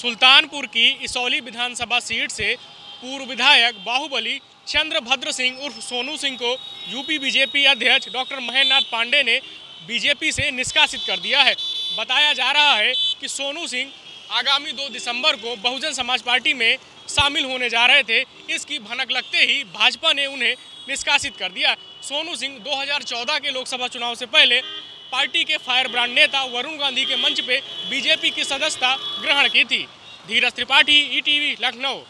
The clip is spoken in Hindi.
सुल्तानपुर की इसौली विधानसभा सीट से पूर्व विधायक बाहुबली चंद्रभद्र सिंह उर्फ सोनू सिंह को यूपी बीजेपी अध्यक्ष डॉक्टर महेन्द्र नाथ पांडे ने बीजेपी से निष्कासित कर दिया है। बताया जा रहा है कि सोनू सिंह आगामी 2 दिसंबर को बहुजन समाज पार्टी में शामिल होने जा रहे थे। इसकी भनक लगते ही भाजपा ने उन्हें निष्कासित कर दिया। सोनू सिंह 2014 के लोकसभा चुनाव से पहले पार्टी के फायर ब्रांड नेता वरुण गांधी के मंच पे बीजेपी की सदस्यता ग्रहण की थी। धीरज त्रिपाठी, ईटीवी, लखनऊ।